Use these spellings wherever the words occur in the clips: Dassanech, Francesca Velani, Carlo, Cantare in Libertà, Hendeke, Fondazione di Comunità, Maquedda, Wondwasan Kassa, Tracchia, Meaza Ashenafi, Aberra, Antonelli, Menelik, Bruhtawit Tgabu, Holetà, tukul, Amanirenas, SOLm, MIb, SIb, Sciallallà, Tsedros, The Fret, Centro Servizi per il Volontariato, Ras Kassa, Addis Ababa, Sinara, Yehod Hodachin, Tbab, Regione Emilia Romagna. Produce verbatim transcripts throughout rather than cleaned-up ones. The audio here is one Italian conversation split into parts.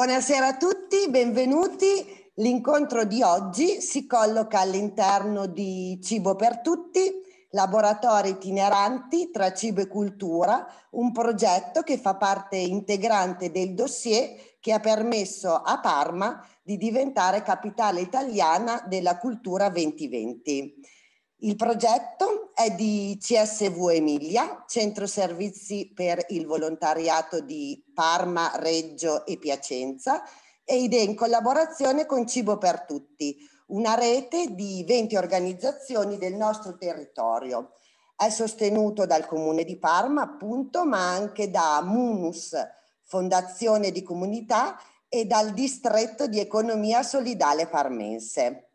Buonasera a tutti, benvenuti. L'incontro di oggi si colloca all'interno di Cibo per Tutti, laboratori itineranti tra cibo e cultura, un progetto che fa parte integrante del dossier che ha permesso a Parma di diventare capitale italiana della cultura duemilaventi. Il progetto è di C S V Emilia, Centro Servizi per il Volontariato di Parma, Reggio e Piacenza, ed è in collaborazione con Cibo per Tutti, una rete di venti organizzazioni del nostro territorio. È sostenuto dal Comune di Parma, appunto, ma anche da Munus, Fondazione di Comunità, e dal Distretto di Economia Solidale Parmense.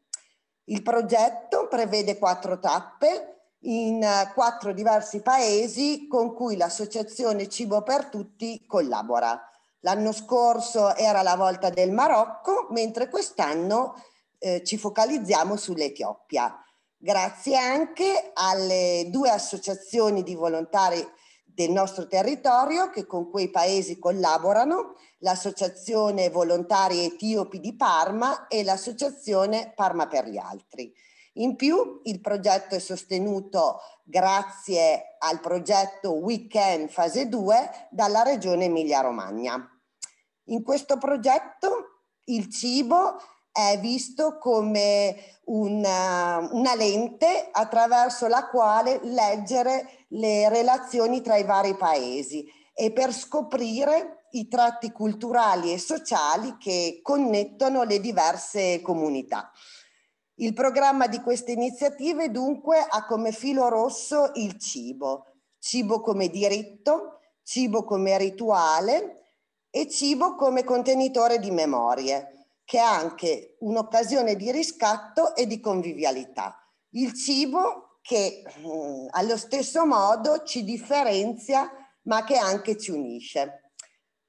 Il progetto prevede quattro tappe in quattro diversi paesi con cui l'associazione Cibo per Tutti collabora. L'anno scorso era la volta del Marocco, mentre quest'anno eh, ci focalizziamo sull'Etiopia. Grazie anche alle due associazioni di volontari del nostro territorio che con quei paesi collaborano, l'Associazione Volontari Etiopi di Parma e l'Associazione Parma per gli Altri. In più il progetto è sostenuto grazie al progetto We Can Fase due dalla Regione Emilia Romagna. In questo progetto il cibo è visto come una, una lente attraverso la quale leggere le relazioni tra i vari paesi e per scoprire i tratti culturali e sociali che connettono le diverse comunità. Il programma di queste iniziative dunque ha come filo rosso il cibo, cibo come diritto, cibo come rituale e cibo come contenitore di memorie, che è anche un'occasione di riscatto e di convivialità. Il cibo che eh, allo stesso modo ci differenzia, ma che anche ci unisce.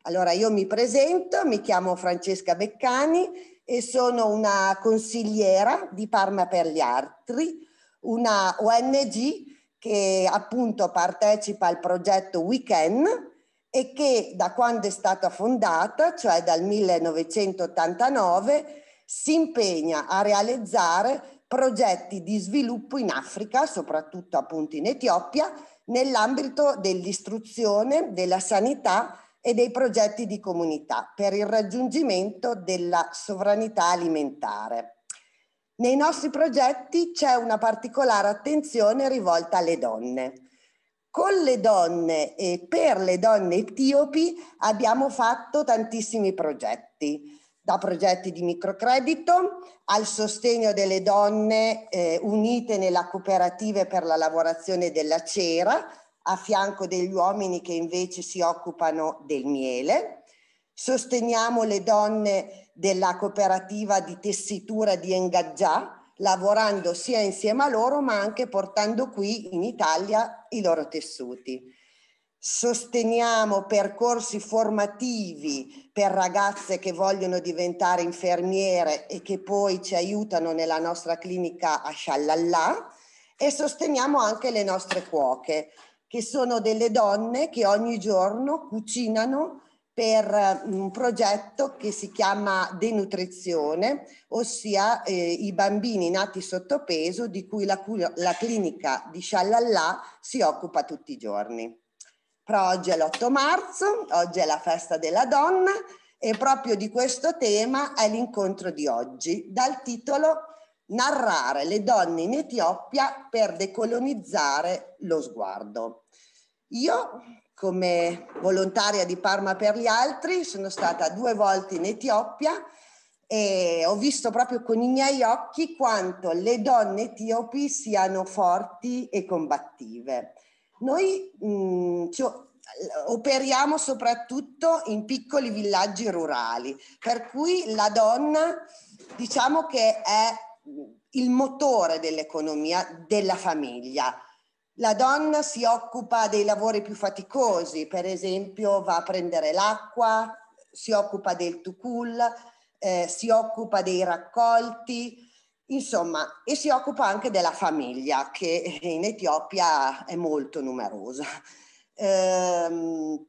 Allora io mi presento, mi chiamo Francesca Beccani e sono una consigliera di Parma per gli Altri, una O N G che appunto partecipa al progetto We Can, e che da quando è stata fondata, cioè dal millenovecentottantanove, si impegna a realizzare progetti di sviluppo in Africa, soprattutto appunto in Etiopia, nell'ambito dell'istruzione, della sanità e dei progetti di comunità per il raggiungimento della sovranità alimentare. Nei nostri progetti c'è una particolare attenzione rivolta alle donne. Con le donne e per le donne etiopi abbiamo fatto tantissimi progetti, da progetti di microcredito al sostegno delle donne eh, unite nella cooperativa per la lavorazione della cera, a fianco degli uomini che invece si occupano del miele. Sosteniamo le donne della cooperativa di tessitura di Engadgià, lavorando sia insieme a loro ma anche portando qui in Italia i loro tessuti. Sosteniamo percorsi formativi per ragazze che vogliono diventare infermiere e che poi ci aiutano nella nostra clinica a Sciallallà, e sosteniamo anche le nostre cuoche, che sono delle donne che ogni giorno cucinano per un progetto che si chiama denutrizione, ossia eh, i bambini nati sottopeso di cui la, la clinica di Sciallallà si occupa tutti i giorni. Però oggi è l'otto marzo, oggi è la festa della donna e proprio di questo tema è l'incontro di oggi, dal titolo Narrare le donne in Etiopia per decolonizzare lo sguardo. Io, come volontaria di Parma per gli Altri, sono stata due volte in Etiopia e ho visto proprio con i miei occhi quanto le donne etiopi siano forti e combattive. Noi mh, ci operiamo soprattutto in piccoli villaggi rurali, per cui la donna diciamo che è il motore dell'economia della famiglia. La donna si occupa dei lavori più faticosi, per esempio va a prendere l'acqua, si occupa del tukul, eh, si occupa dei raccolti, insomma, e si occupa anche della famiglia, che in Etiopia è molto numerosa. Ehm,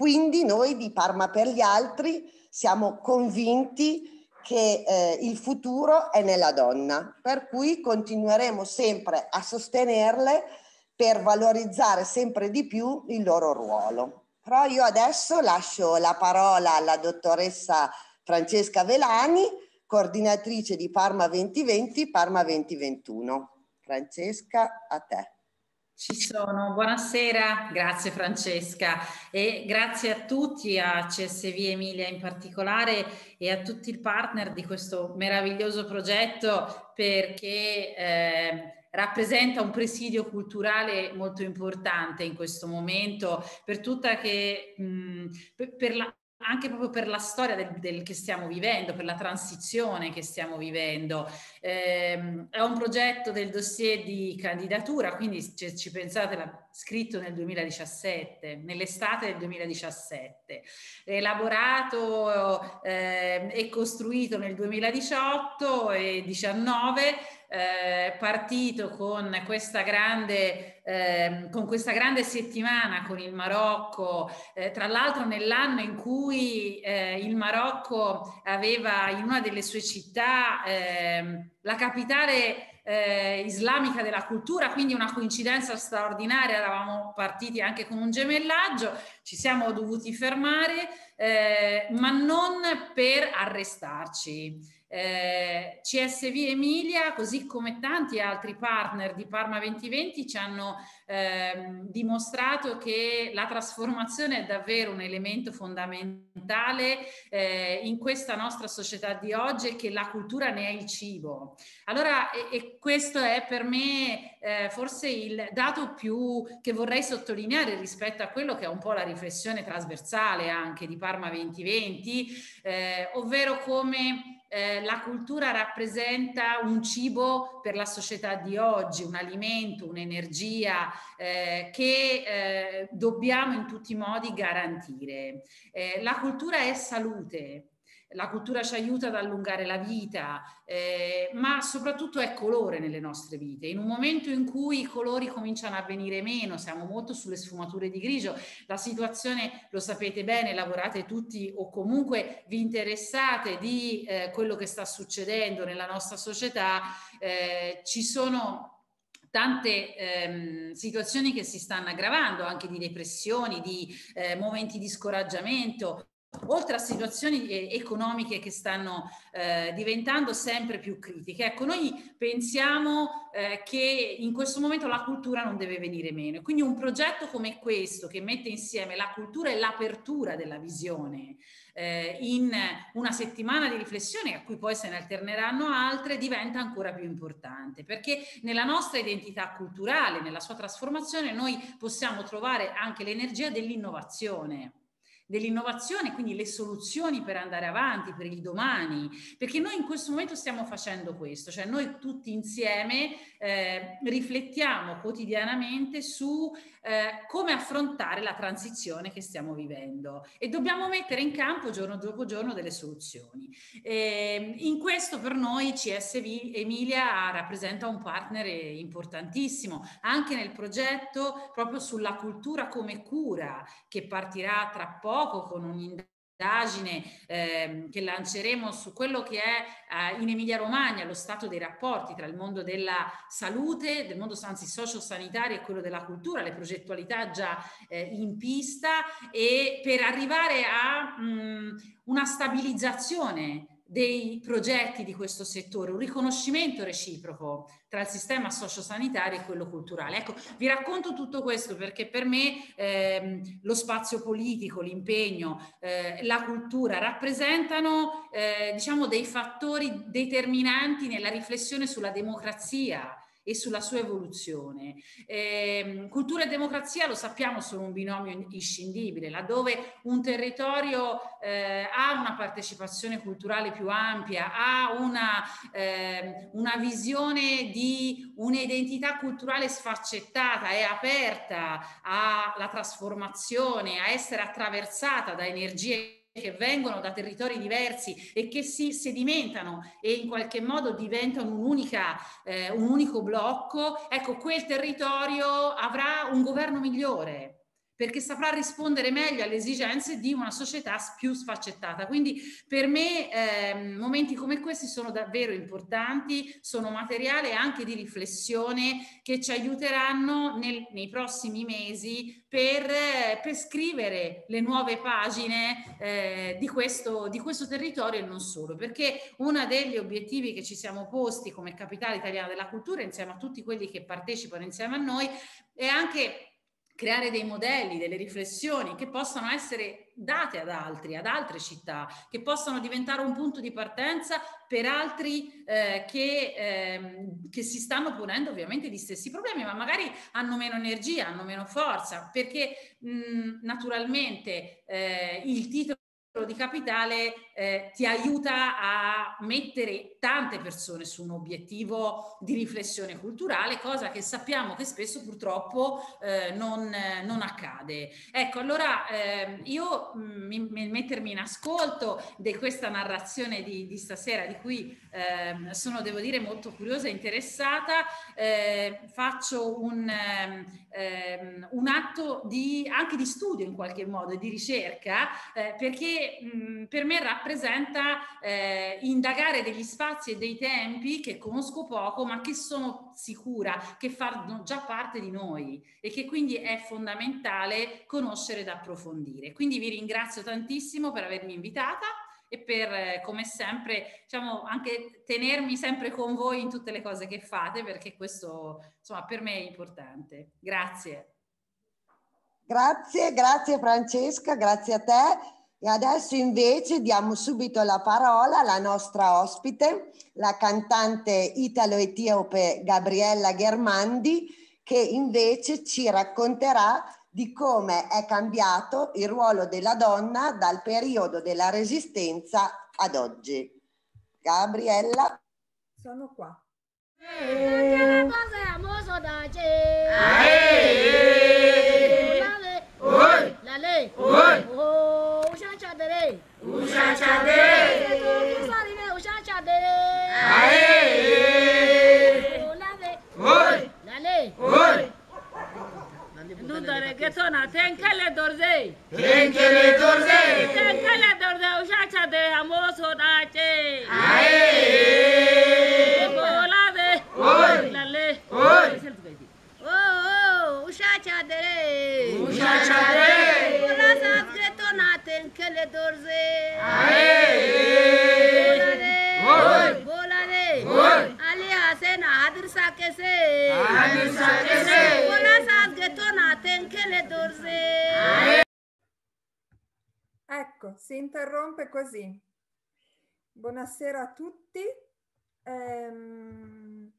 Quindi noi di Parma per gli Altri siamo convinti che eh, il futuro è nella donna, per cui continueremo sempre a sostenerle per valorizzare sempre di più il loro ruolo. Però io adesso lascio la parola alla dottoressa Francesca Velani, coordinatrice di Parma duemilaventi, Parma duemilaventuno. Francesca, a te. Ci sono, buonasera, grazie Francesca e grazie a tutti, a C S V Emilia in particolare e a tutti i partner di questo meraviglioso progetto, perché eh, rappresenta un presidio culturale molto importante in questo momento per tutta che, mh, per, per la anche proprio per la storia del, del, che stiamo vivendo, per la transizione che stiamo vivendo. Eh, è un progetto del dossier di candidatura, quindi ci, ci pensate, l'ha scritto nel duemiladiciassette, nell'estate del duemiladiciassette, elaborato eh, e costruito nel duemiladiciotto e diciannove, eh, partito con questa grande... Eh, con questa grande settimana con il Marocco, eh, tra l'altro nell'anno in cui eh, il Marocco aveva in una delle sue città eh, la capitale eh, islamica della cultura, quindi una coincidenza straordinaria, eravamo partiti anche con un gemellaggio, ci siamo dovuti fermare, eh, ma non per arrestarci. Eh, C S V Emilia, così come tanti altri partner di Parma duemilaventi, ci hanno ehm, dimostrato che la trasformazione è davvero un elemento fondamentale eh, in questa nostra società di oggi, e che la cultura ne è il cibo. Allora, e, e questo è per me eh, forse il dato più che vorrei sottolineare rispetto a quello che è un po' la riflessione trasversale anche di Parma duemilaventi, eh, ovvero come Eh, la cultura rappresenta un cibo per la società di oggi, un alimento, un'energia eh, che eh, dobbiamo in tutti i modi garantire. Eh, la cultura è salute, la cultura ci aiuta ad allungare la vita, eh, ma soprattutto è colore nelle nostre vite. In un momento in cui i colori cominciano a venire meno, siamo molto sulle sfumature di grigio, la situazione, lo sapete bene, lavorate tutti o comunque vi interessate di eh, quello che sta succedendo nella nostra società, eh, ci sono tante ehm, situazioni che si stanno aggravando, anche di depressioni, di eh, momenti di scoraggiamento, oltre a situazioni economiche che stanno eh, diventando sempre più critiche. Ecco, noi pensiamo eh, che in questo momento la cultura non deve venire meno. Quindi un progetto come questo, che mette insieme la cultura e l'apertura della visione eh, in una settimana di riflessione a cui poi se ne alterneranno altre, diventa ancora più importante, perché nella nostra identità culturale, nella sua trasformazione, noi possiamo trovare anche l'energia dell'innovazione. dell'innovazione, quindi le soluzioni per andare avanti, per il domani, perché noi in questo momento stiamo facendo questo, cioè noi tutti insieme eh, riflettiamo quotidianamente su eh, come affrontare la transizione che stiamo vivendo, e dobbiamo mettere in campo giorno dopo giorno delle soluzioni. E in questo per noi C S V Emilia rappresenta un partner importantissimo, anche nel progetto proprio sulla cultura come cura, che partirà tra poco, con un'indagine eh, che lanceremo su quello che è eh, in Emilia Romagna lo stato dei rapporti tra il mondo della salute, del mondo anzi socio-sanitario, e quello della cultura, le progettualità già eh, in pista, e per arrivare a mh, una stabilizzazione dei progetti di questo settore, un riconoscimento reciproco tra il sistema sociosanitario e quello culturale. Ecco, vi racconto tutto questo perché per me ehm, lo spazio politico, l'impegno, eh, la cultura rappresentano eh, diciamo dei fattori determinanti nella riflessione sulla democrazia e sulla sua evoluzione. Eh, cultura e democrazia, lo sappiamo, sono un binomio inscindibile, laddove un territorio eh, ha una partecipazione culturale più ampia, ha una, eh, una visione di un'identità culturale sfaccettata, è aperta alla trasformazione, a essere attraversata da energie che vengono da territori diversi e che si sedimentano e in qualche modo diventano un'unica, eh, un unico blocco. Ecco, quel territorio avrà un governo migliore, perché saprà rispondere meglio alle esigenze di una società più sfaccettata. Quindi per me eh, momenti come questi sono davvero importanti, sono materiale anche di riflessione che ci aiuteranno nel, nei prossimi mesi per, per scrivere le nuove pagine eh, di, questo, di questo territorio e non solo, perché uno degli obiettivi che ci siamo posti come capitale italiana della cultura insieme a tutti quelli che partecipano insieme a noi è anche creare dei modelli, delle riflessioni che possano essere date ad altri, ad altre città, che possano diventare un punto di partenza per altri eh, che, ehm, che si stanno ponendo ovviamente gli stessi problemi, ma magari hanno meno energia, hanno meno forza, perché mh, naturalmente eh, il titolo di capitale eh, ti aiuta a mettere tante persone su un obiettivo di riflessione culturale, cosa che sappiamo che spesso purtroppo eh, non, non accade. Ecco, allora eh, io mi, mi, mettermi in ascolto di questa narrazione di, di stasera, di cui eh, sono, devo dire, molto curiosa e interessata, eh, faccio un, eh, un atto di, anche di studio in qualche modo, di ricerca, eh, perché Mh, per me rappresenta eh, indagare degli spazi e dei tempi che conosco poco, ma che sono sicura che fanno già parte di noi e che quindi è fondamentale conoscere ed approfondire. Quindi vi ringrazio tantissimo per avermi invitata e per, eh, come sempre, diciamo, anche tenermi sempre con voi in tutte le cose che fate, perché questo, insomma, per me è importante. Grazie. Grazie, grazie Francesca, grazie a te. E adesso invece diamo subito la parola alla nostra ospite, la cantante italo-etiope Gabriella Ghermandi, che invece ci racconterà di come è cambiato il ruolo della donna dal periodo della Resistenza ad oggi. Gabriella. Sono qua. Eh. Usha chadere, usha chadere, ae, olave, oi, lale, oi. Non dare che sono, tenkele dorze, tenkele dorze, tenkele dorze, usha chadere, amoso dace, ae, olave, oi, lale, oi. Oh, usha chadere, usha chadere, olasa naten kele dorze ae oy bolare oy ali hasen hadir sakese hadir sakese bola sadgeto naten kele dorze ae. Ecco, si interrompe così. Buonasera a tutti. Ehm,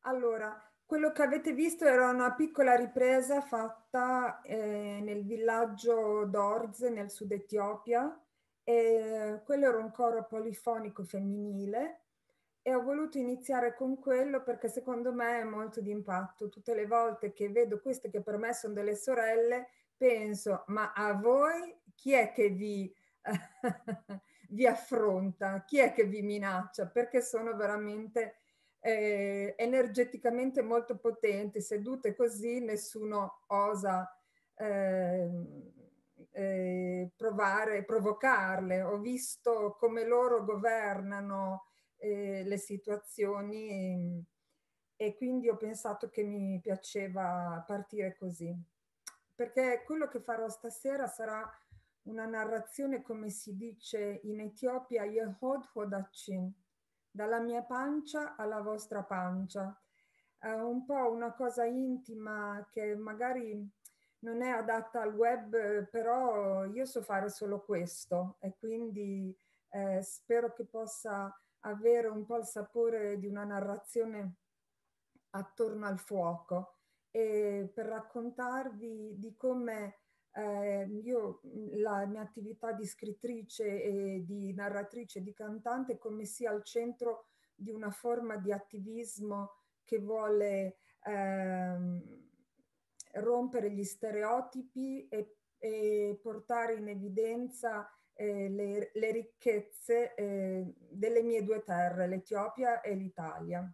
allora, quello che avete visto era una piccola ripresa fatta eh, nel villaggio d'Orz, nel sud Etiopia. E quello era un coro polifonico femminile e ho voluto iniziare con quello perché secondo me è molto di impatto. Tutte le volte che vedo queste che per me sono delle sorelle, penso, ma a voi chi è che vi, vi affronta? Chi è che vi minaccia? Perché sono veramente... Eh, energeticamente molto potenti, sedute così nessuno osa eh, eh, provare, provocarle. Ho visto come loro governano eh, le situazioni e, e quindi ho pensato che mi piaceva partire così, perché quello che farò stasera sarà una narrazione, come si dice in Etiopia, Yehod Hodachin, dalla mia pancia alla vostra pancia. È un po' una cosa intima che magari non è adatta al web, però io so fare solo questo e quindi eh, spero che possa avere un po' il sapore di una narrazione attorno al fuoco, e per raccontarvi di come Eh, io, la mia attività di scrittrice e di narratrice e di cantante, come sia al centro di una forma di attivismo che vuole ehm, rompere gli stereotipi e, e portare in evidenza eh, le, le ricchezze eh, delle mie due terre, l'Etiopia e l'Italia.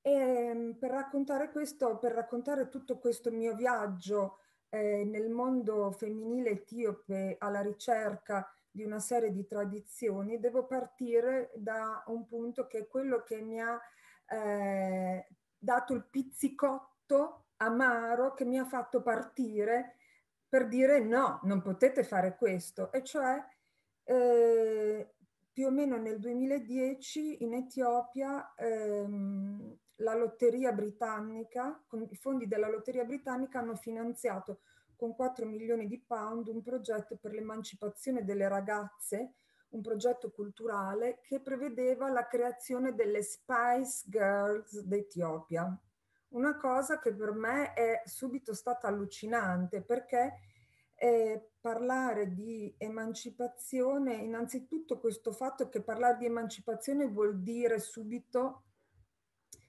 E, per raccontare questo, per raccontare tutto questo mio viaggio eh, nel mondo femminile etiope alla ricerca di una serie di tradizioni, devo partire da un punto che è quello che mi ha eh, dato il pizzicotto amaro che mi ha fatto partire per dire no, non potete fare questo, e cioè eh, più o meno nel duemiladieci in Etiopia ehm, la lotteria britannica, con i fondi della lotteria britannica hanno finanziato con quattro milioni di pound un progetto per l'emancipazione delle ragazze, un progetto culturale che prevedeva la creazione delle Spice Girls d'Etiopia. Una cosa che per me è subito stata allucinante, perché Eh, parlare di emancipazione, innanzitutto questo fatto che parlare di emancipazione vuol dire subito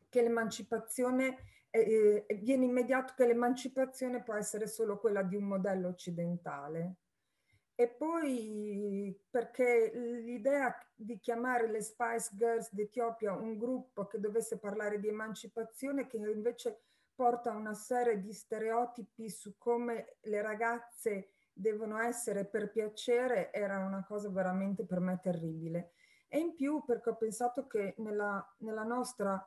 che l'emancipazione eh, viene immediato che l'emancipazione può essere solo quella di un modello occidentale. E poi perché l'idea di chiamare le Spice Girls d'Etiopia un gruppo che dovesse parlare di emancipazione, che invece porta una serie di stereotipi su come le ragazze devono essere per piacere, era una cosa veramente per me terribile. E in più perché ho pensato che nella, nella nostra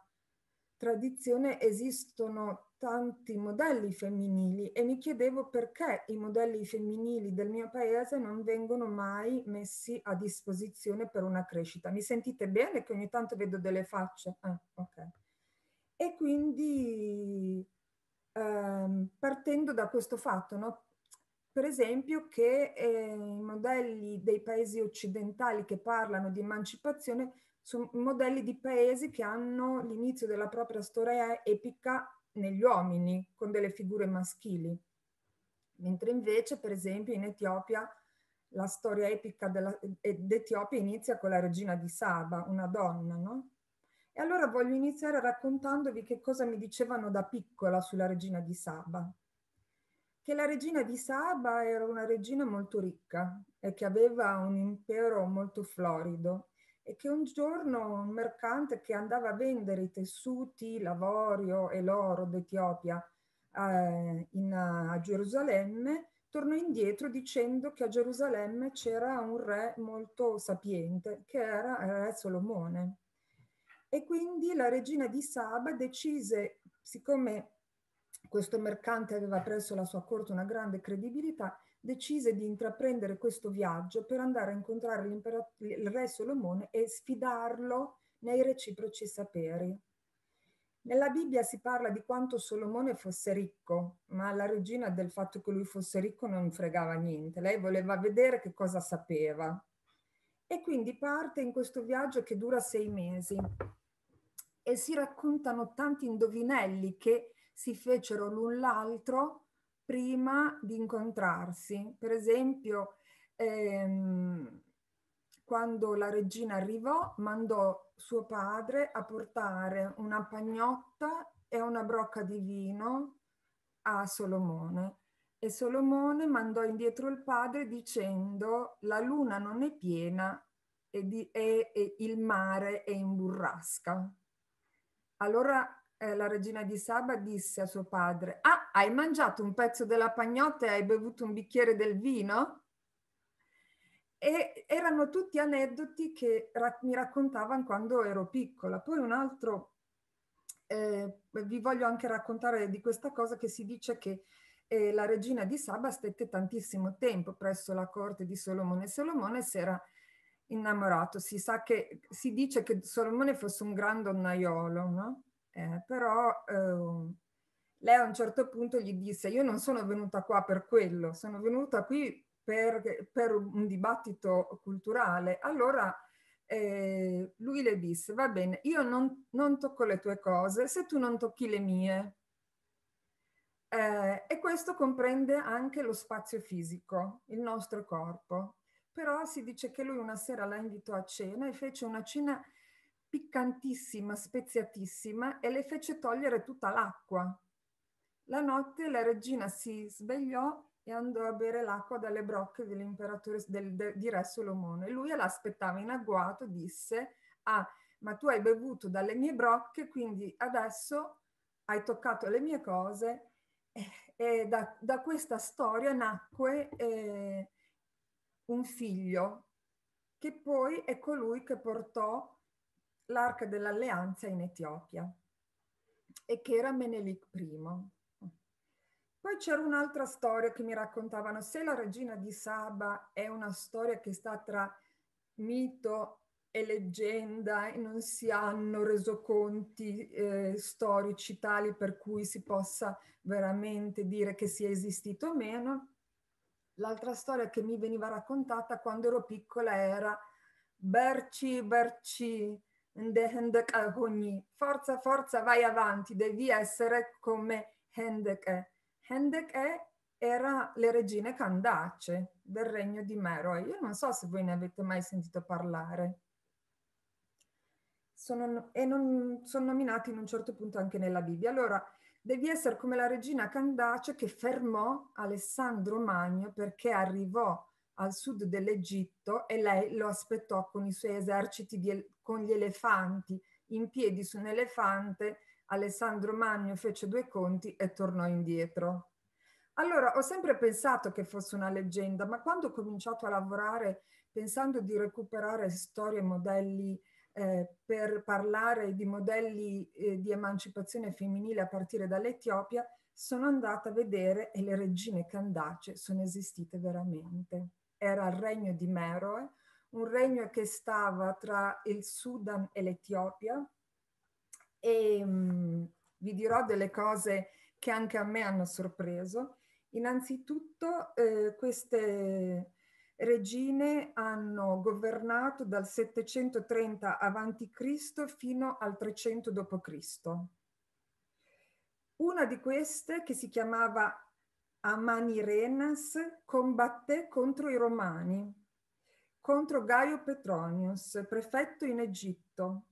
tradizione esistono tanti modelli femminili e mi chiedevo perché i modelli femminili del mio paese non vengono mai messi a disposizione per una crescita. Mi sentite bene che ogni tanto vedo delle facce? Ah, ok. E quindi ehm, partendo da questo fatto, no? Per esempio che eh, i modelli dei paesi occidentali che parlano di emancipazione sono modelli di paesi che hanno l'inizio della propria storia epica negli uomini, con delle figure maschili. Mentre invece, per esempio, in Etiopia la storia epica d'Etiopia inizia con la regina di Saba, una donna, no? E allora voglio iniziare raccontandovi che cosa mi dicevano da piccola sulla regina di Saba. Che la regina di Saba era una regina molto ricca e che aveva un impero molto florido e che un giorno un mercante che andava a vendere i tessuti, l'avorio e l'oro d'Etiopia eh, a Gerusalemme tornò indietro dicendo che a Gerusalemme c'era un re molto sapiente che era il re Solomone. E quindi la regina di Saba decise, siccome questo mercante aveva presso la sua corte una grande credibilità, decise di intraprendere questo viaggio per andare a incontrare il re Solomone e sfidarlo nei reciproci saperi. Nella Bibbia si parla di quanto Solomone fosse ricco, ma la regina del fatto che lui fosse ricco non fregava niente, lei voleva vedere che cosa sapeva. E quindi parte in questo viaggio che dura sei mesi. E si raccontano tanti indovinelli che si fecero l'un l'altro prima di incontrarsi. Per esempio, ehm, quando la regina arrivò, mandò suo padre a portare una pagnotta e una brocca di vino a Solomone. E Solomone mandò indietro il padre dicendo: la luna non è piena e, di, e, e il mare è in burrasca. Allora eh, la regina di Saba disse a suo padre: ah, hai mangiato un pezzo della pagnotta e hai bevuto un bicchiere del vino? E erano tutti aneddoti che ra- mi raccontavano quando ero piccola. Poi un altro, eh, vi voglio anche raccontare di questa cosa che si dice che eh, la regina di Saba stette tantissimo tempo presso la corte di Solomone. Solomone si era innamorato, si sa che si dice che Solomone fosse un gran donnaiolo, no? Eh, però eh, lei a un certo punto gli disse: io non sono venuta qua per quello, sono venuta qui per, per un dibattito culturale. Allora eh, lui le disse: va bene, io non, non tocco le tue cose se tu non tocchi le mie. Eh, e questo comprende anche lo spazio fisico, il nostro corpo. Però si dice che lui una sera la invitò a cena e fece una cena piccantissima, speziatissima, e le fece togliere tutta l'acqua. La notte la regina si svegliò e andò a bere l'acqua dalle brocche dell'imperatore del, de, di Re Solomone. Lui l'aspettava in agguato, disse: ah, ma tu hai bevuto dalle mie brocche, quindi adesso hai toccato le mie cose. E E da, da questa storia nacque eh, un figlio, che poi è colui che portò l'arca dell'alleanza in Etiopia, e che era Menelik primo. Poi c'era un'altra storia che mi raccontavano, se la regina di Saba è una storia che sta tra mito e leggenda e non si hanno resoconti eh, storici tali per cui si possa veramente dire che sia esistito o meno. L'altra storia che mi veniva raccontata quando ero piccola era Berci, Berci, Ndek Agogni, forza, forza, vai avanti, devi essere come Hendeke. Hendeke era le regine candace del regno di Meroe. Io non so se voi ne avete mai sentito parlare. Sono, e non, sono nominati in un certo punto anche nella Bibbia. Allora, devi essere come la regina Candace che fermò Alessandro Magno perché arrivò al sud dell'Egitto e lei lo aspettò con i suoi eserciti, di, con gli elefanti, in piedi su un elefante. Alessandro Magno fece due conti e tornò indietro. Allora, ho sempre pensato che fosse una leggenda, ma quando ho cominciato a lavorare pensando di recuperare storie e modelli Eh, per parlare di modelli eh, di emancipazione femminile a partire dall'Etiopia, sono andata a vedere e le regine candace sono esistite veramente. Era il regno di Meroe, un regno che stava tra il Sudan e l'Etiopia, e mh, vi dirò delle cose che anche a me hanno sorpreso. Innanzitutto eh, queste regine hanno governato dal settecentotrenta avanti Cristo fino al trecento dopo Cristo Una di queste, che si chiamava Amanirenas, combatté contro i Romani, contro Gaio Petronius, prefetto in Egitto,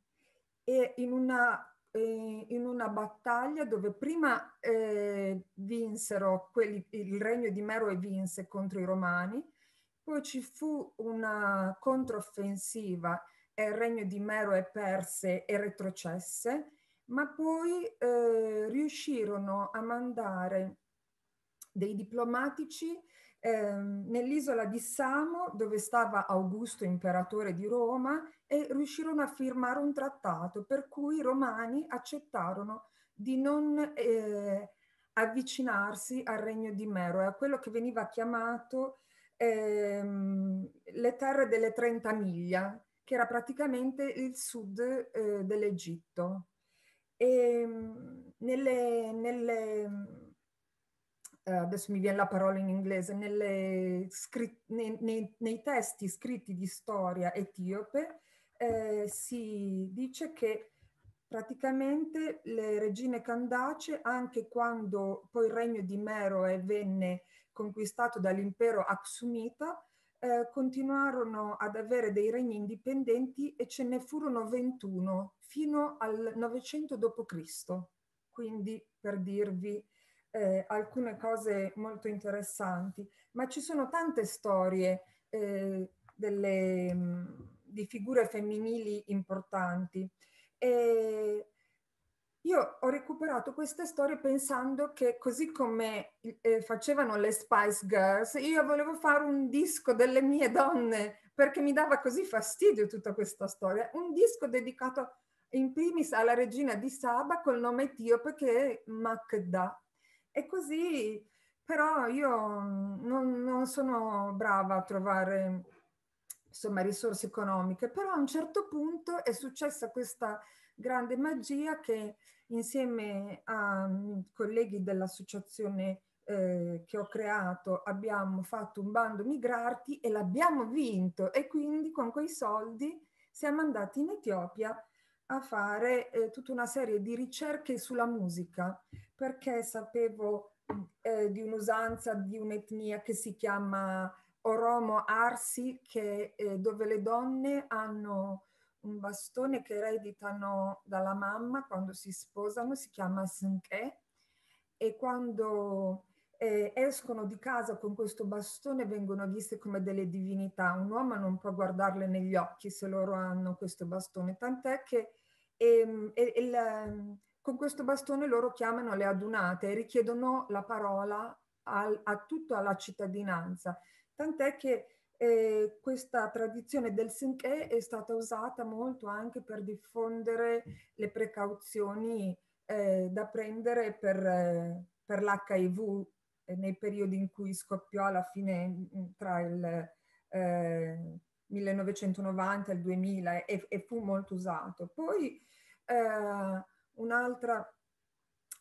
e in una, eh, in una battaglia dove prima eh, vinsero, quelli, il regno di Meroe vinse contro i Romani. Poi ci fu una controffensiva e il regno di Meroe perse e retrocesse, ma poi eh, riuscirono a mandare dei diplomatici eh, nell'isola di Samo, dove stava Augusto, imperatore di Roma, e riuscirono a firmare un trattato per cui i Romani accettarono di non eh, avvicinarsi al regno di Meroe, a quello che veniva chiamato Ehm, le terre delle trenta miglia, che era praticamente il sud eh, dell'Egitto. E nelle, nelle eh, adesso mi viene la parola in inglese, nelle nei, nei, nei testi scritti di storia etiope eh, si dice che praticamente le regine candace, anche quando poi il regno di Meroe venne conquistato dall'impero aksumita, eh, continuarono ad avere dei regni indipendenti, e ce ne furono ventuno fino al novecento dopo Cristo Quindi, per dirvi eh, alcune cose molto interessanti, ma ci sono tante storie eh, delle, mh, di figure femminili importanti. E io ho recuperato queste storie pensando che, così come eh, facevano le Spice Girls, io volevo fare un disco delle mie donne, perché mi dava così fastidio tutta questa storia. Un disco dedicato in primis alla regina di Saba col nome etiope, che è Maquedda. E così, però io non, non sono brava a trovare, insomma, risorse economiche, però a un certo punto è successa questa grande magia, che insieme a colleghi dell'associazione eh, che ho creato abbiamo fatto un bando Migrarti e l'abbiamo vinto, e quindi con quei soldi siamo andati in Etiopia a fare eh, tutta una serie di ricerche sulla musica, perché sapevo eh, di un'usanza di un'etnia che si chiama Oromo Arsi, che, eh, dove le donne hanno un bastone che ereditano dalla mamma quando si sposano, si chiama Senke, e quando eh, escono di casa con questo bastone vengono viste come delle divinità. Un uomo non può guardarle negli occhi se loro hanno questo bastone, tant'è che ehm, e, e la, Con questo bastone loro chiamano le adunate e richiedono la parola al, a tutta la cittadinanza, tant'è che eh, questa tradizione del Sinché è stata usata molto anche per diffondere le precauzioni eh, da prendere per, eh, per l'H I V eh, nei periodi in cui scoppiò alla fine tra il eh, millenovecentonovanta e il duemila e, e fu molto usato. Poi eh, un'altra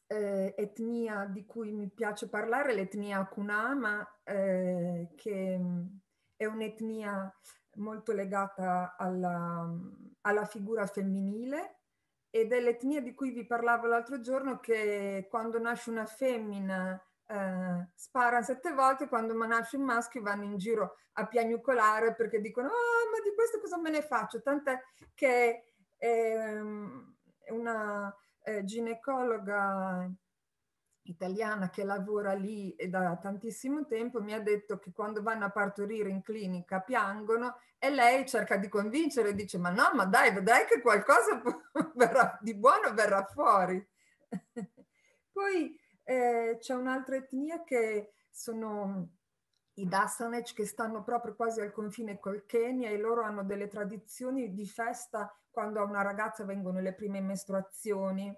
eh, etnia di cui mi piace parlare è l'etnia Kunama, eh, che è un'etnia molto legata alla, alla figura femminile, ed è l'etnia di cui vi parlavo l'altro giorno, che quando nasce una femmina eh, spara sette volte, quando nasce un maschio vanno in giro a piagnucolare perché dicono: "Oh, ma di questo cosa me ne faccio?" Tant'è che ehm, una eh, ginecologa italiana che lavora lì da tantissimo tempo mi ha detto che quando vanno a partorire in clinica piangono, e lei cerca di convincere, dice: "Ma no, ma dai, vedrai che qualcosa verrà, di buono verrà fuori." Poi eh, c'è un'altra etnia che sono i Dassanech, che stanno proprio quasi al confine col Kenya, e loro hanno delle tradizioni di festa quando a una ragazza vengono le prime mestruazioni.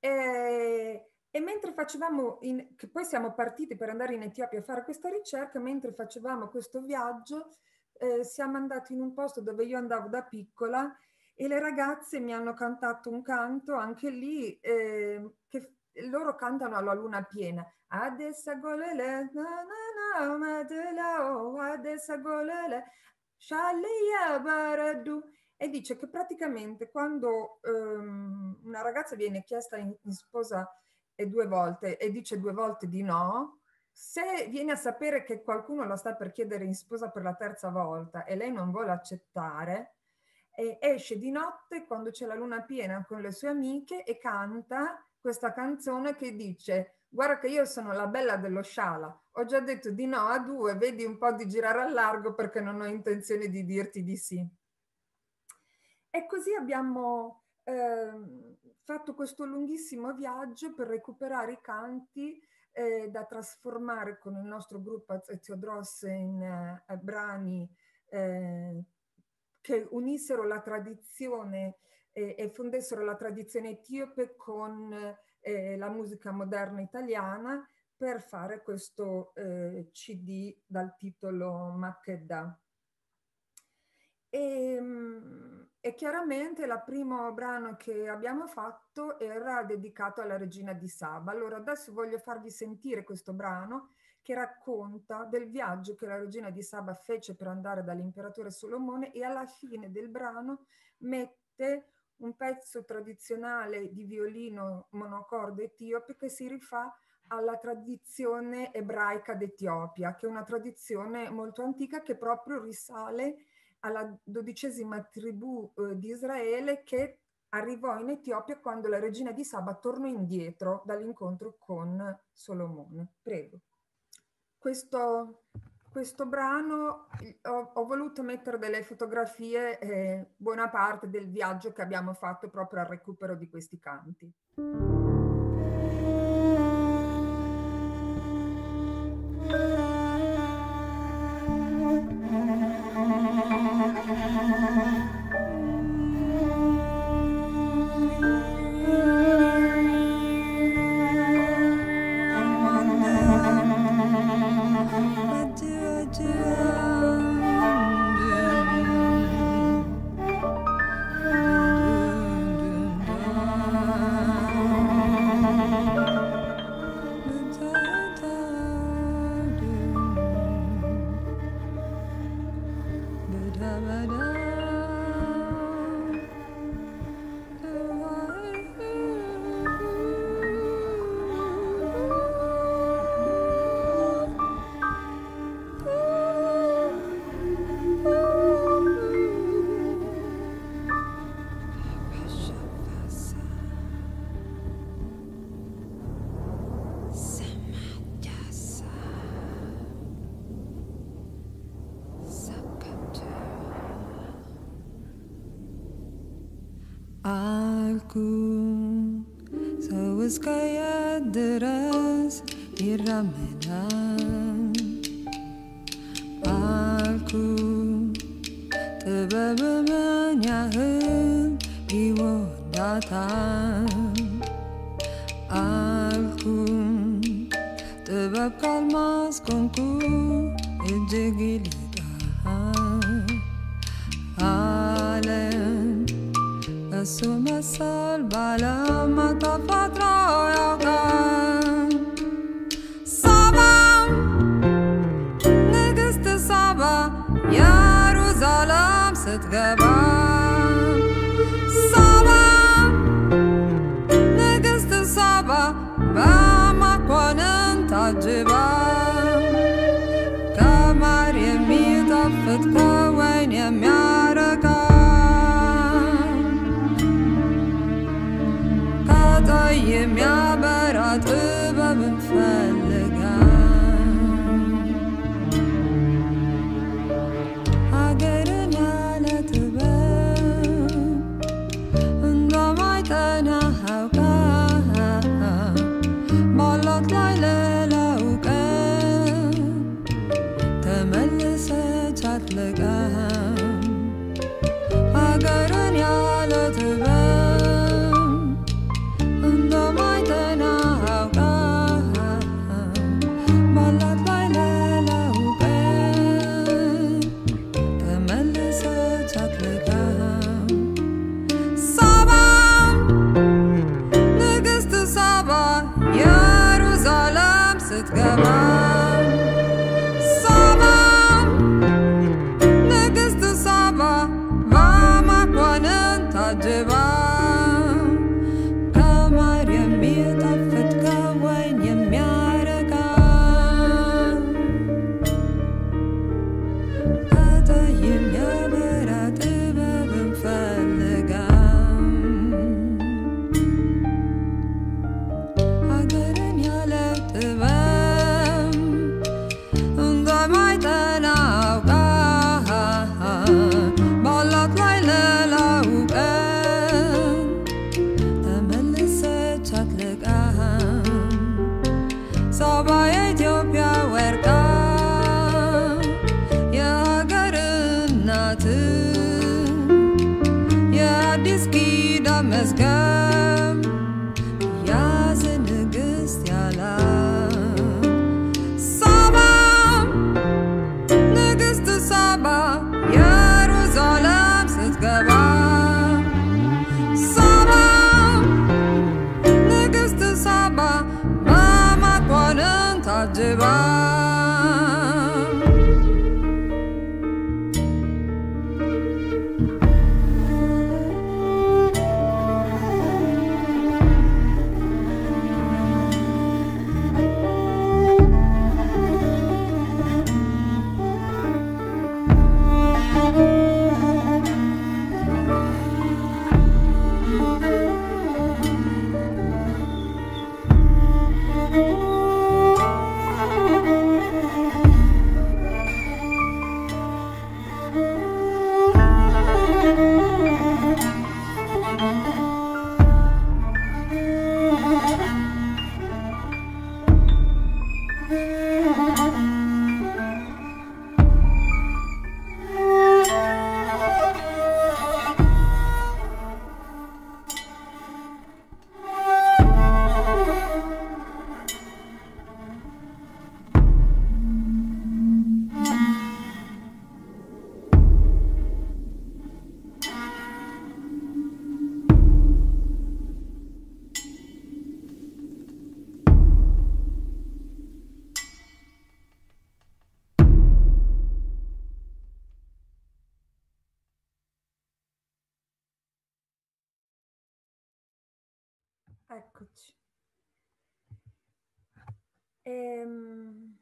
E, e mentre facevamo, in, che poi siamo partiti per andare in Etiopia a fare questa ricerca, mentre facevamo questo viaggio eh, siamo andati in un posto dove io andavo da piccola, e le ragazze mi hanno cantato un canto anche lì, eh, che loro cantano alla luna piena. Adesagolele, na na na, madelao, adesagolele, shaliya baradu. E dice che praticamente quando um, una ragazza viene chiesta in, in sposa e due volte e dice due volte di no, se viene a sapere che qualcuno la sta per chiedere in sposa per la terza volta e lei non vuole accettare, e esce di notte quando c'è la luna piena con le sue amiche e canta questa canzone che dice: "Guarda che io sono la bella dello sciala, ho già detto di no a due, vedi un po' di girare al largo perché non ho intenzione di dirti di sì." E così abbiamo eh, fatto questo lunghissimo viaggio per recuperare i canti eh, da trasformare con il nostro gruppo a Tsedros in eh, brani eh, che unissero la tradizione e fondessero la tradizione etiope con eh, la musica moderna italiana, per fare questo eh, C D dal titolo Maquedda. E, e chiaramente il primo brano che abbiamo fatto era dedicato alla regina di Saba. Allora adesso voglio farvi sentire questo brano che racconta del viaggio che la regina di Saba fece per andare dall'imperatore Solomone, e alla fine del brano mette un pezzo tradizionale di violino monocorde etiope che si rifà alla tradizione ebraica d'Etiopia, che è una tradizione molto antica che proprio risale alla dodicesima tribù eh, di Israele, che arrivò in Etiopia quando la regina di Saba tornò indietro dall'incontro con Solomone. Prego. Questo... Questo brano ho, ho voluto mettere delle fotografie, eh, buona parte del viaggio che abbiamo fatto proprio al recupero di questi canti. Eccoci. Ehm,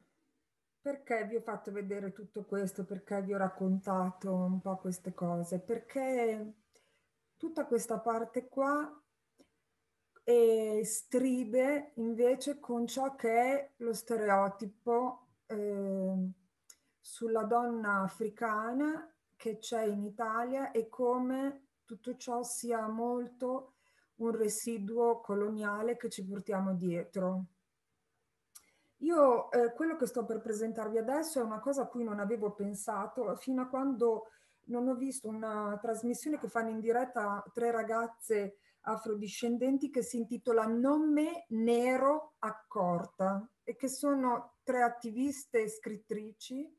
perché vi ho fatto vedere tutto questo? Perché vi ho raccontato un po' queste cose? Perché tutta questa parte qua eh, stride invece con ciò che è lo stereotipo eh, sulla donna africana che c'è in Italia e come tutto ciò sia molto un residuo coloniale che ci portiamo dietro. Io eh, quello che sto per presentarvi adesso è una cosa a cui non avevo pensato fino a quando non ho visto una trasmissione che fanno in diretta tre ragazze afrodiscendenti che si intitola Non me nero accorta, e che sono tre attiviste e scrittrici,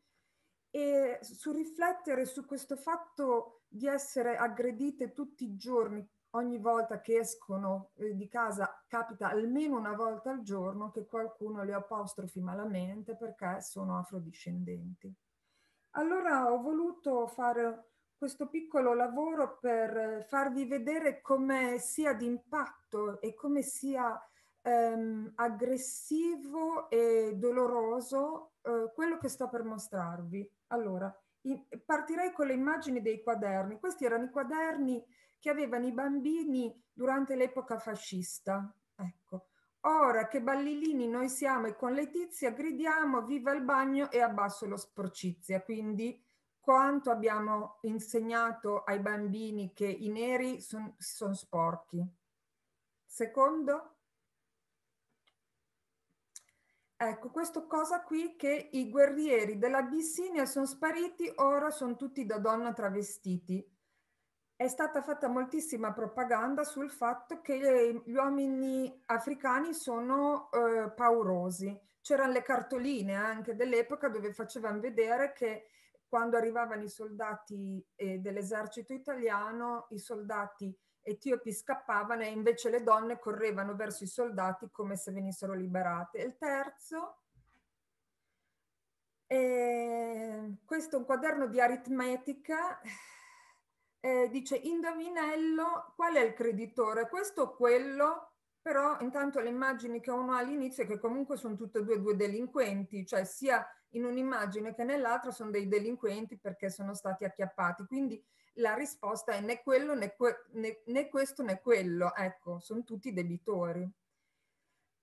e su riflettere su questo fatto di essere aggredite tutti i giorni, ogni volta che escono di casa capita almeno una volta al giorno che qualcuno le apostrofi malamente perché sono afrodiscendenti. Allora ho voluto fare questo piccolo lavoro per farvi vedere come sia d'impatto e come sia ehm, aggressivo e doloroso eh, quello che sto per mostrarvi. Allora, in, partirei con le immagini dei quaderni. Questi erano i quaderni che avevano i bambini durante l'epoca fascista. Ecco. Ora che ballilini noi siamo e con Letizia gridiamo viva il bagno e abbasso lo sporcizia. Quindi quanto abbiamo insegnato ai bambini che i neri sono son sporchi. Secondo, ecco questa cosa qui, che i guerrieri dell'Abissinia sono spariti, ora sono tutti da donna travestiti. È stata fatta moltissima propaganda sul fatto che gli uomini africani sono eh, paurosi. C'erano le cartoline anche dell'epoca dove facevano vedere che quando arrivavano i soldati eh, dell'esercito italiano, i soldati etiopi scappavano e invece le donne correvano verso i soldati come se venissero liberate. Il terzo, eh, questo è un quaderno di aritmetica. Eh, dice indovinello qual è il creditore, questo o quello, però intanto le immagini che uno ha all'inizio è che comunque sono tutte e due due delinquenti, cioè sia in un'immagine che nell'altra sono dei delinquenti perché sono stati acchiappati, quindi la risposta è né quello né, que né, né questo né quello, ecco, sono tutti debitori.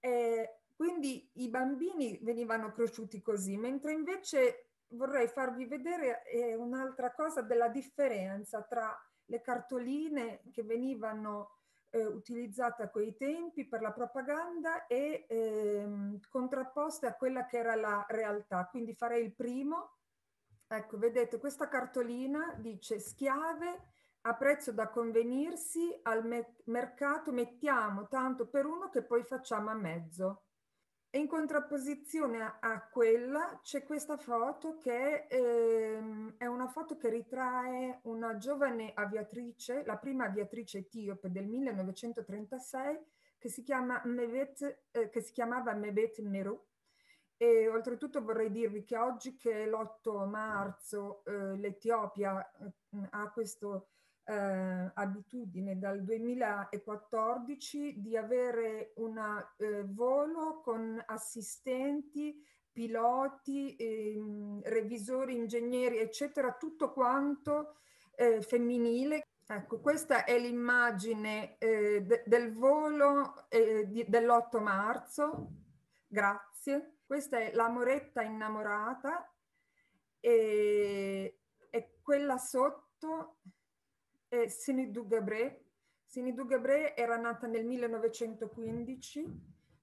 Eh, quindi i bambini venivano cresciuti così, mentre invece vorrei farvi vedere eh, un'altra cosa della differenza tra le cartoline che venivano eh, utilizzate a quei tempi per la propaganda e eh, contrapposte a quella che era la realtà. Quindi farei il primo. Ecco, vedete, questa cartolina dice schiave a prezzo da convenirsi al me- mercato mettiamo tanto per uno che poi facciamo a mezzo. E in contrapposizione a quella c'è questa foto che ehm, è una foto che ritrae una giovane aviatrice, la prima aviatrice etiope del millenovecentotrentasei, che si, chiama Mebet, eh, che si chiamava Mebet Meru. E oltretutto vorrei dirvi che oggi, che l'otto marzo, eh, l'Etiopia eh, ha questo... Eh, abitudine dal duemilaquattordici di avere un eh, volo con assistenti, piloti, eh, revisori, ingegneri, eccetera, tutto quanto eh, femminile. Ecco, questa è l'immagine eh, de del volo eh, dell'otto marzo. Grazie. Questa è la Moretta innamorata e, e quella sotto... Eh, Sinidou Gebré. Sinidou Gebré era nata nel millenovecentoquindici,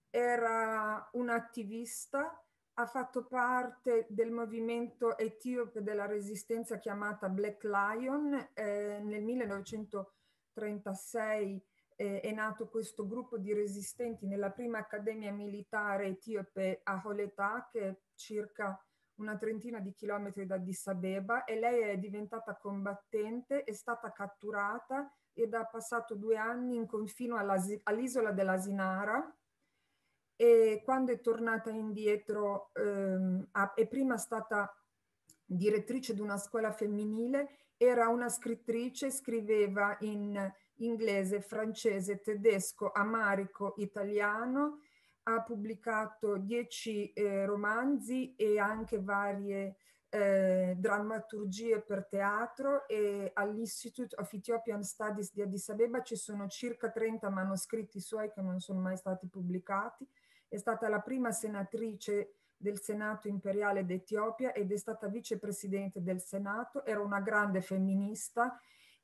era un'attivista, ha fatto parte del movimento etiope della resistenza chiamata Black Lion. Eh, nel millenovecentotrentasei eh, è nato questo gruppo di resistenti nella prima accademia militare etiope a Holetà, che è circa una trentina di chilometri da Addis Abeba, e lei è diventata combattente, è stata catturata ed ha passato due anni in confino all'isola della Sinara, e quando è tornata indietro ehm, a, è prima stata direttrice di una scuola femminile, era una scrittrice, scriveva in inglese, francese, tedesco, amarico, italiano. Ha pubblicato dieci eh, romanzi e anche varie eh, drammaturgie per teatro, e all'Institute of Ethiopian Studies di Addis Abeba ci sono circa trenta manoscritti suoi che non sono mai stati pubblicati. È stata la prima senatrice del Senato Imperiale d'Etiopia ed è stata vicepresidente del Senato, era una grande femminista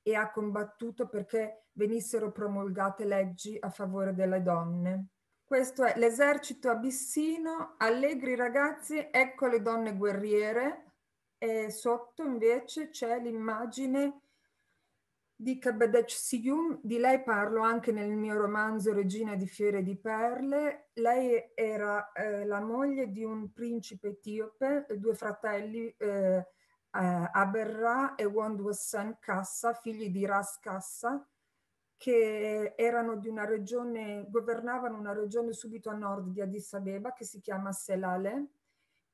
e ha combattuto perché venissero promulgate leggi a favore delle donne. Questo è l'esercito abissino, allegri ragazzi, ecco le donne guerriere, e sotto invece c'è l'immagine di Kebedech Seyoum. Di lei parlo anche nel mio romanzo Regina di Fiere di Perle. Lei era eh, la moglie di un principe etiope, due fratelli eh, eh, Aberra e Wondwasan Kassa, figli di Ras Kassa, che erano di una regione, governavano una regione subito a nord di Addis Abeba che si chiama Selale,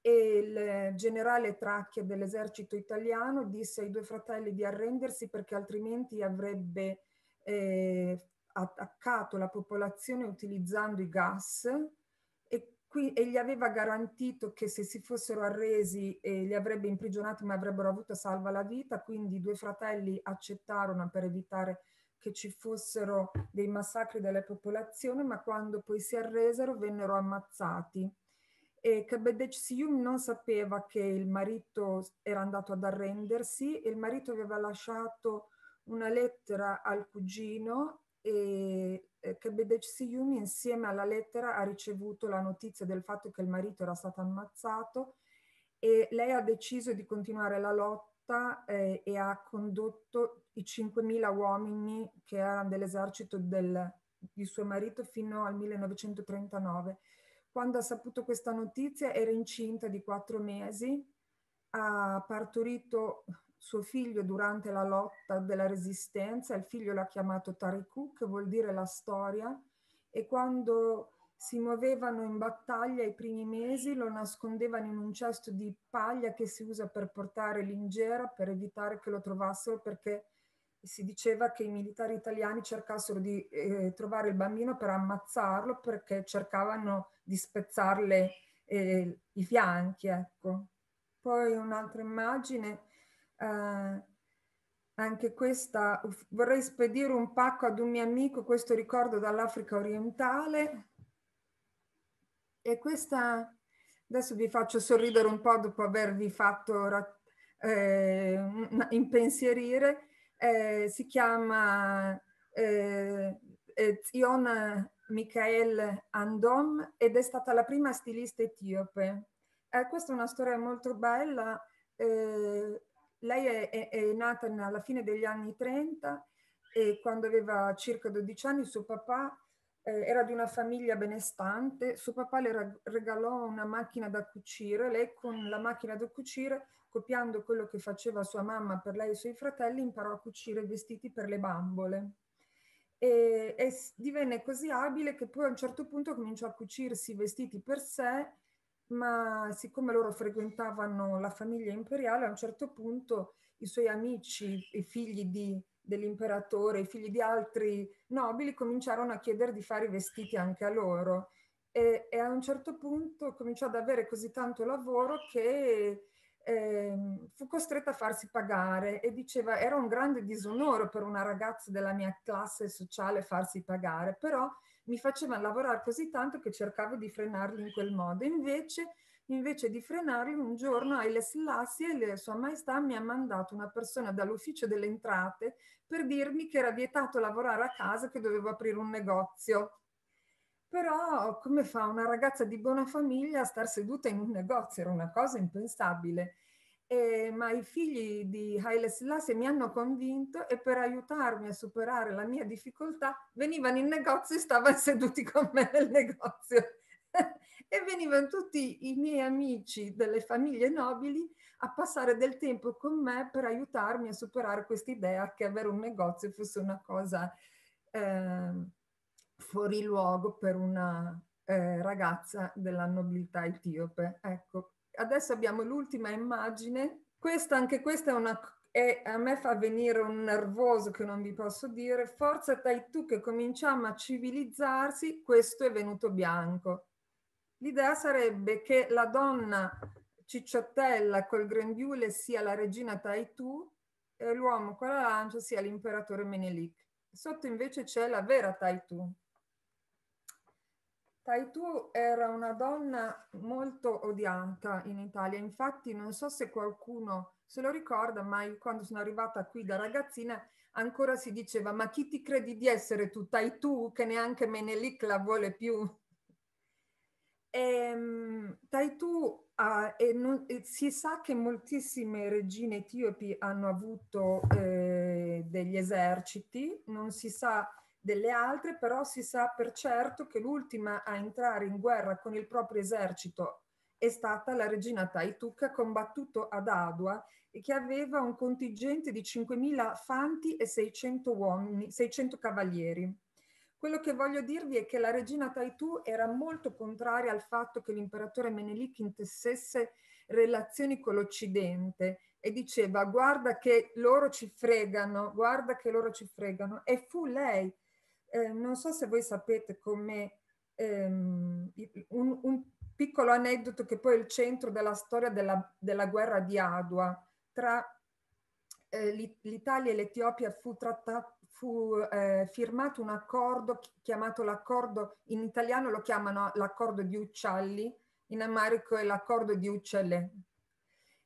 e il generale Tracchia dell'esercito italiano disse ai due fratelli di arrendersi perché altrimenti avrebbe eh, attaccato la popolazione utilizzando i gas, e, qui, e gli aveva garantito che se si fossero arresi eh, li avrebbe imprigionati ma avrebbero avuto salva la vita, quindi i due fratelli accettarono per evitare che ci fossero dei massacri della popolazione, ma quando poi si arresero vennero ammazzati. E Kebedech Seyoum non sapeva che il marito era andato ad arrendersi, e il marito aveva lasciato una lettera al cugino, e Kebedech Seyoum insieme alla lettera ha ricevuto la notizia del fatto che il marito era stato ammazzato, e lei ha deciso di continuare la lotta eh, e ha condotto i cinquemila uomini che erano dell'esercito del, di suo marito fino al millenovecentotrentanove. Quando ha saputo questa notizia era incinta di quattro mesi, ha partorito suo figlio durante la lotta della resistenza, il figlio l'ha chiamato Tariku, che vuol dire la storia, e quando si muovevano in battaglia i primi mesi lo nascondevano in un cesto di paglia che si usa per portare l'inghera per evitare che lo trovassero, perché si diceva che i militari italiani cercassero di eh, trovare il bambino per ammazzarlo, perché cercavano di spezzarle eh, i fianchi, ecco. Poi un'altra immagine, eh, anche questa, vorrei spedire un pacco ad un mio amico, questo ricordo dall'Africa orientale, e questa, adesso vi faccio sorridere un po' dopo avervi fatto eh, impensierire. Eh, si chiama eh, eh, Ion Mikael Andom ed è stata la prima stilista etiope. Eh, questa è una storia molto bella. Eh, lei è, è, è nata alla fine degli anni trenta e quando aveva circa dodici anni suo papà eh, era di una famiglia benestante. Suo papà le regalò una macchina da cucire. Lei con la macchina da cucire, copiando quello che faceva sua mamma per lei e i suoi fratelli, imparò a cucire vestiti per le bambole e, e divenne così abile che poi a un certo punto cominciò a cucirsi vestiti per sé, ma siccome loro frequentavano la famiglia imperiale, a un certo punto i suoi amici, i figli dell'imperatore, i figli di altri nobili, cominciarono a chiedere di fare i vestiti anche a loro, e, e a un certo punto cominciò ad avere così tanto lavoro che Eh, fu costretta a farsi pagare, e diceva era un grande disonore per una ragazza della mia classe sociale farsi pagare, però mi facevano lavorare così tanto che cercavo di frenarli in quel modo. Invece, invece di frenarli, un giorno Hailé Selassié, sua maestà, mi ha mandato una persona dall'ufficio delle entrate per dirmi che era vietato lavorare a casa, che dovevo aprire un negozio. Però come fa una ragazza di buona famiglia a star seduta in un negozio? Era una cosa impensabile. Eh, ma i figli di Hailé Selassié mi hanno convinto, e per aiutarmi a superare la mia difficoltà venivano in negozio e stavano seduti con me nel negozio. E venivano tutti i miei amici delle famiglie nobili a passare del tempo con me per aiutarmi a superare questa idea che avere un negozio fosse una cosa... Eh, fuori luogo per una eh, ragazza della nobiltà etiope. Ecco, adesso abbiamo l'ultima immagine. Questa, anche questa è una, è, a me fa venire un nervoso che non vi posso dire. Forza Taitu che cominciamo a civilizzarsi, questo è venuto bianco. L'idea sarebbe che la donna cicciottella col grembiule sia la regina Taitu e l'uomo con la lancia sia l'imperatore Menelik. Sotto invece c'è la vera Taitu. Taitu era una donna molto odiata in Italia, infatti non so se qualcuno se lo ricorda, ma io quando sono arrivata qui da ragazzina ancora si diceva, ma chi ti credi di essere tu, Taitu, che neanche Menelik la vuole più? E, Taitu ha, e non, e si sa che moltissime regine etiopi hanno avuto eh, degli eserciti, non si sa delle altre, però si sa per certo che l'ultima a entrare in guerra con il proprio esercito è stata la regina Taitu, che ha combattuto ad Adua e che aveva un contingente di cinquemila fanti e seicento uomini, seicento cavalieri. Quello che voglio dirvi è che la regina Taitu era molto contraria al fatto che l'imperatore Menelik intessesse relazioni con l'Occidente e diceva guarda che loro ci fregano, guarda che loro ci fregano. E fu lei, eh, non so se voi sapete come ehm, un, un piccolo aneddoto che poi è il centro della storia della, della guerra di Adua, tra eh, l'Italia e l'Etiopia fu trattata, fu eh, firmato un accordo chiamato l'accordo, in italiano lo chiamano l'accordo di Uccialli, in americo è l'accordo di Uccellè.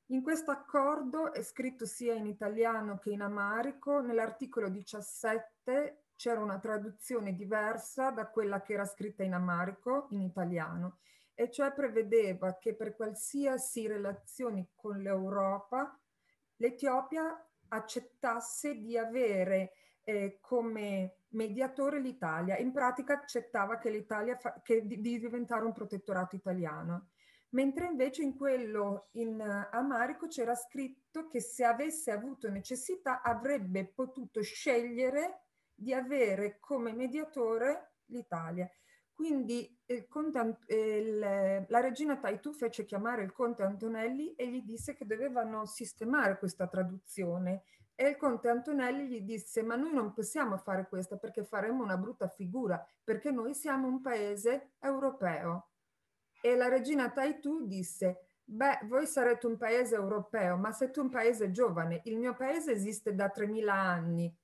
In questo accordo, è scritto sia in italiano che in amarico, nell'articolo diciassette c'era una traduzione diversa da quella che era scritta in amarico, in italiano, e cioè prevedeva che per qualsiasi relazioni con l'Europa l'Etiopia accettasse di avere Eh, come mediatore l'Italia, in pratica accettava che l'Italia fa, che di, di diventare un protettorato italiano, mentre invece in quello in uh, amarico c'era scritto che se avesse avuto necessità avrebbe potuto scegliere di avere come mediatore l'Italia. Quindi il conte Ant- il, la regina Taitu fece chiamare il conte Antonelli e gli disse che dovevano sistemare questa traduzione. E il conte Antonelli gli disse, ma noi non possiamo fare questo perché faremmo una brutta figura, perché noi siamo un paese europeo. E la regina Taitu disse, beh, voi sarete un paese europeo, ma siete un paese giovane, il mio paese esiste da tremila anni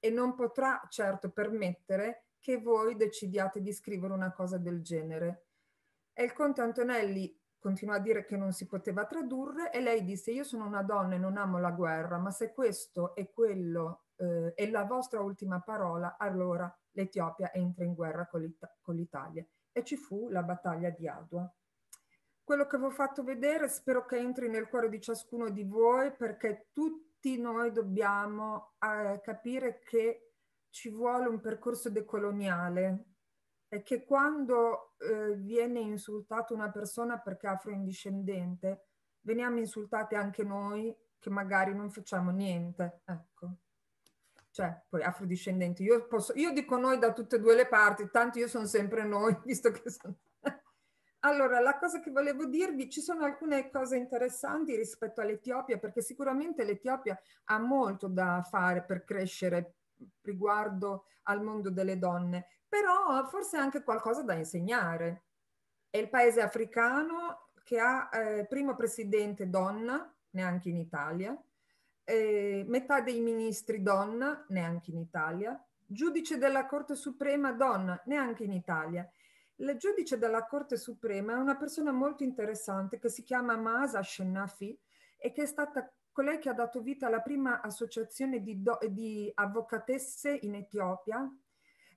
e non potrà certo permettere che voi decidiate di scrivere una cosa del genere. E il conte Antonelli continuò a dire che non si poteva tradurre e lei disse io sono una donna e non amo la guerra, ma se questo è quello eh, è la vostra ultima parola, allora l'Etiopia entra in guerra con l'Italia. E ci fu la battaglia di Adua. Quello che vi ho fatto vedere spero che entri nel cuore di ciascuno di voi, perché tutti noi dobbiamo eh, capire che ci vuole un percorso decoloniale. È che quando eh, viene insultata una persona perché afrodiscendente, veniamo insultate anche noi che magari non facciamo niente, ecco. Cioè, poi afrodiscendenti, io, posso, io dico noi da tutte e due le parti, tanto io sono sempre noi, visto che sono... Allora, la cosa che volevo dirvi, ci sono alcune cose interessanti rispetto all'Etiopia, perché sicuramente l'Etiopia ha molto da fare per crescere riguardo al mondo delle donne, però forse anche qualcosa da insegnare. È il paese africano che ha eh, primo presidente donna, neanche in Italia, eh, metà dei ministri donna, neanche in Italia, giudice della Corte Suprema donna, neanche in Italia. Il giudice della Corte Suprema è una persona molto interessante che si chiama Meaza Ashenafi e che è stata colei che ha dato vita alla prima associazione di, do, di avvocatesse in Etiopia.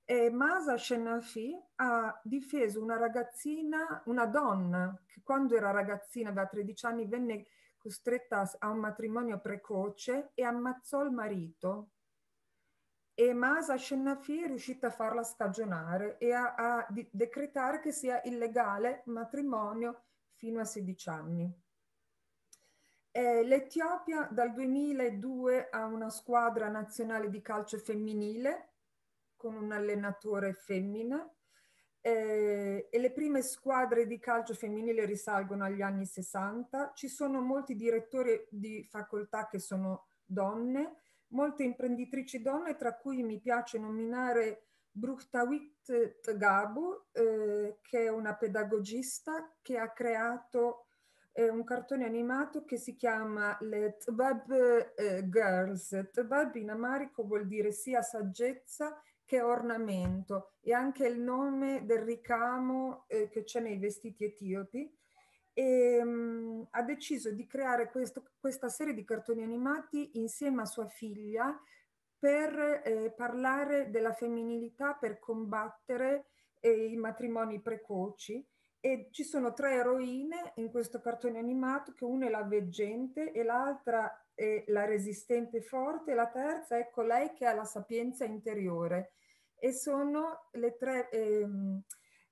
E Meaza Ashenafi ha difeso una ragazzina, una donna, che quando era ragazzina, aveva tredici anni, venne costretta a un matrimonio precoce e ammazzò il marito. E Meaza Ashenafi è riuscita a farla scagionare e a, a di, decretare che sia illegale matrimonio fino a sedici anni. Eh, L'Etiopia dal duemiladue ha una squadra nazionale di calcio femminile, con un allenatore femmina, eh, e le prime squadre di calcio femminile risalgono agli anni sessanta. Ci sono molti direttori di facoltà che sono donne, molte imprenditrici donne, tra cui mi piace nominare Bruhtawit Tgabu, eh, che è una pedagogista che ha creato eh, un cartone animato che si chiama le Tbab eh, Girls. Tbab in amarico vuol dire sia saggezza che ornamento, e anche il nome del ricamo eh, che c'è nei vestiti etiopi, e mh, ha deciso di creare questo, questa serie di cartoni animati insieme a sua figlia per eh, parlare della femminilità, per combattere eh, i matrimoni precoci, e ci sono tre eroine in questo cartone animato, che una è la veggente e l'altra è la resistente forte e la terza è colei che ha la sapienza interiore, e sono le tre ehm,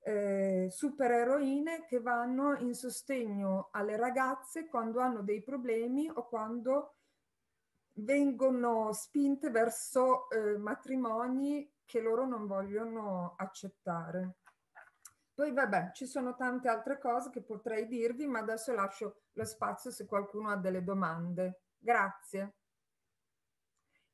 eh, supereroine che vanno in sostegno alle ragazze quando hanno dei problemi o quando vengono spinte verso eh, matrimoni che loro non vogliono accettare. Poi vabbè, ci sono tante altre cose che potrei dirvi, ma adesso lascio lo spazio se qualcuno ha delle domande. Grazie.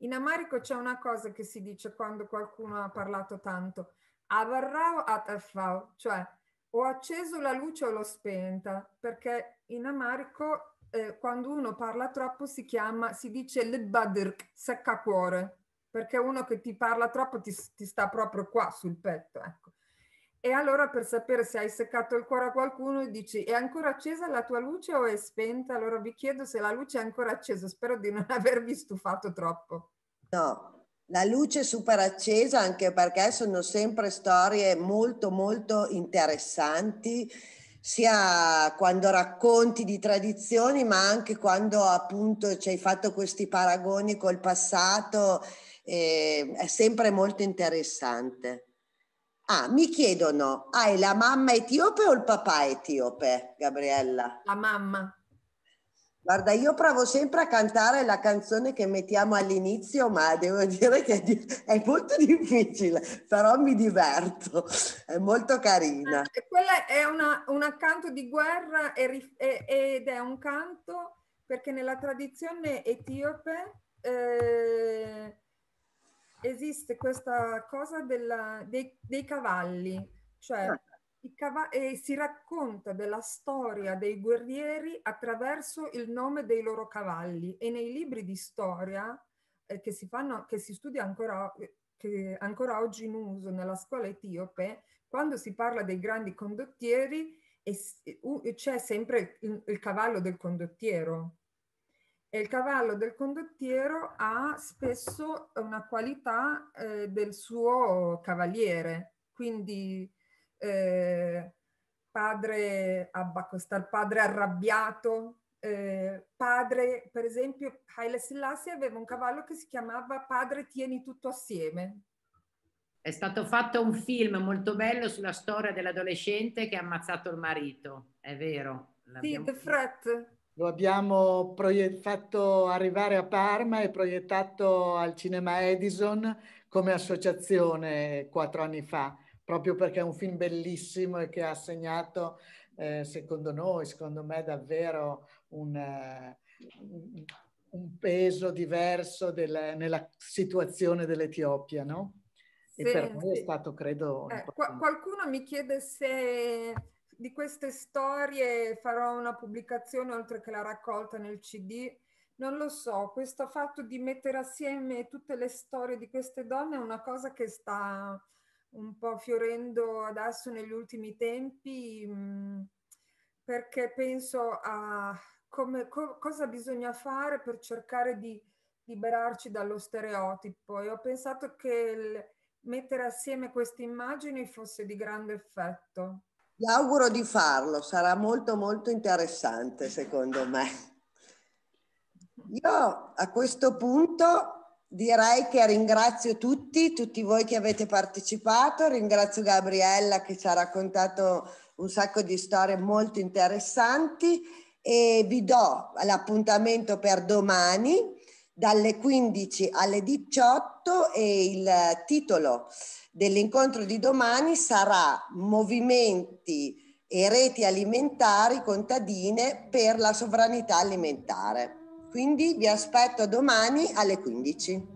In amarico c'è una cosa che si dice quando qualcuno ha parlato tanto, avarrao atafao, cioè ho acceso la luce o l'ho spenta, perché in amarico eh, quando uno parla troppo si chiama, si dice l'badirk, secca cuore, perché uno che ti parla troppo ti, ti sta proprio qua sul petto, ecco. E allora per sapere se hai seccato il cuore a qualcuno dici, è ancora accesa la tua luce o è spenta? Allora vi chiedo se la luce è ancora accesa, spero di non avervi stufato troppo. No, la luce è super accesa, anche perché sono sempre storie molto molto interessanti, sia quando racconti di tradizioni, ma anche quando appunto ci hai fatto questi paragoni col passato, eh, è sempre molto interessante. Ah, mi chiedono, hai la mamma etiope o il papà etiope, Gabriella? La mamma. Guarda, io provo sempre a cantare la canzone che mettiamo all'inizio, ma devo dire che è molto difficile, però mi diverto, è molto carina. Quella è una, un canto di guerra ed è un canto perché nella tradizione etiope... Eh, esiste questa cosa della, dei, dei cavalli, cioè i cav- eh, si racconta della storia dei guerrieri attraverso il nome dei loro cavalli, e nei libri di storia eh, che si fanno, che si studia ancora, che ancora oggi in uso nella scuola etiope, quando si parla dei grandi condottieri c'è sempre il, il cavallo del condottiero. E il cavallo del condottiero ha spesso una qualità eh, del suo cavaliere, quindi eh, padre Abbakostar, padre arrabbiato, eh, padre, per esempio, Hailé Selassié aveva un cavallo che si chiamava Padre Tieni Tutto Assieme. È stato fatto un film molto bello sulla storia dell'adolescente che ha ammazzato il marito, è vero. Sì, The Fret. Lo abbiamo fatto arrivare a Parma e proiettato al Cinema Edison come associazione quattro anni fa, proprio perché è un film bellissimo e che ha segnato, eh, secondo noi, secondo me davvero, un, uh, un peso diverso del, nella situazione dell'Etiopia, no? E sì, per noi è stato, credo... Eh, qu- qualcuno mi chiede se... di queste storie farò una pubblicazione oltre che la raccolta nel C D, non lo so, questo fatto di mettere assieme tutte le storie di queste donne è una cosa che sta un po' fiorendo adesso negli ultimi tempi, mh, perché penso a come, co- cosa bisogna fare per cercare di liberarci dallo stereotipo, e ho pensato che il mettere assieme queste immagini fosse di grande effetto. Vi auguro di farlo, sarà molto molto interessante secondo me. Io a questo punto direi che ringrazio tutti, tutti voi che avete partecipato, ringrazio Gabriella che ci ha raccontato un sacco di storie molto interessanti, e vi do l'appuntamento per domani dalle quindici alle diciotto, e il titolo dell'incontro di domani sarà Movimenti e reti alimentari contadine per la sovranità alimentare. Quindi vi aspetto domani alle quindici.